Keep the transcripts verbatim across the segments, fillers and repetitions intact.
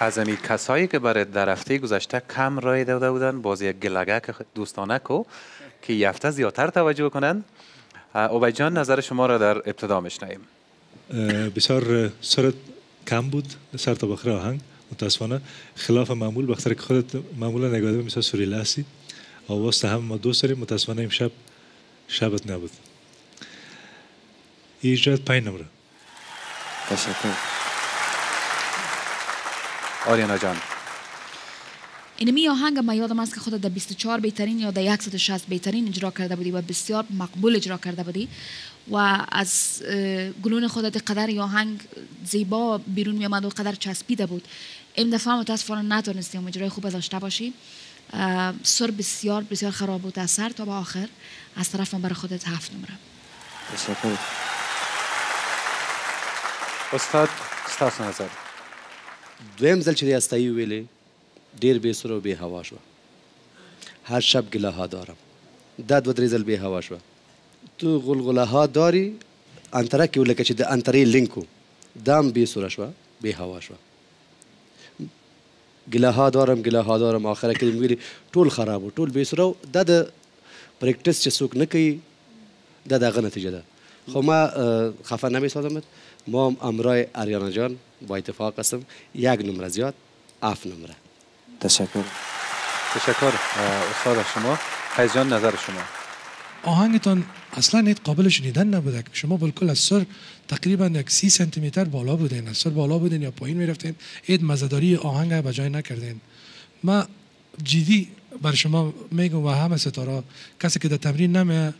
از همین کسایی که برای در هفته گذشته کم رای داده بودن بازی گلگک دوستانه کو که یفته زیادتر توجه کنن. اوبای جان نظر شما را در ابتدا میشنویم. بسیار سرعت کم بود سر تا بخره آهنگ متاسفانه خلاف معمول بخاطر که خودت معمولا نگاهی به مثلا سوریل هستی آواز هم ما دوست داریم متاسفانه امشب شبت نبود. ایجاد پنج نمره. تشکر. آریانا جان اینمی آهنگ ما یادم است که خودت در بیست و چهار بهترین یا در صد و شصت بهترین اجرا کرده بودی و بسیار مقبول اجرا کرده بودی و از گلون خودت قدر یا آهنگ زیبا بیرون می آمد و قدر چسبیده بود. این دفعه متاسفانه نتونستیم اجرای خوب داشته باشی. سر بسیار بسیار خراب بود از سر تا به آخر. از طرف من برای خودت هفت نمره. تشکر. استاد استاد نظر دویم زل چې ریاستایي ویلې ډېر بې سره او بې هوا شوه. هر شب ګلها دارم دا دوه درې زل بې هوا شوه. تو غلغلها داری انتره کې لکه چې د انترې لینک و دا هم بې سره شوه بې هوا شوه. ګلها دارم ګلها دارم آخره کې ویلې ټول خراب و ټول بې سره و. دا د پریکټس چې څوک نه کوي دا د هغه نتیجه ده. خو ما خفه نمیسازمت. ما هم امرای آریانا جان با اتفاق هستم یک نمره زیاد هفت نمره. تشکر. تشکر استاد. شما فیض جان نظر شما؟ آهنگتان اصلا نید قابل شنیدن نبوده. شما بالکل از سر تقریبا یک سی سانتی متر بالا بودین. از سر بالا بودین یا پایین میرفتین. اید مزداری آهنگ به جای نکردین. ما جدی بر شما میگم و همه ستاره کسی که در تمرین نمیه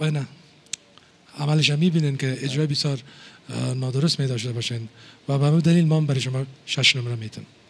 و نه عملش هم میبینین که اجرای بسیار نادرست میداشته باشین و به همین دلیل ما برای شما شش نمره میتونم.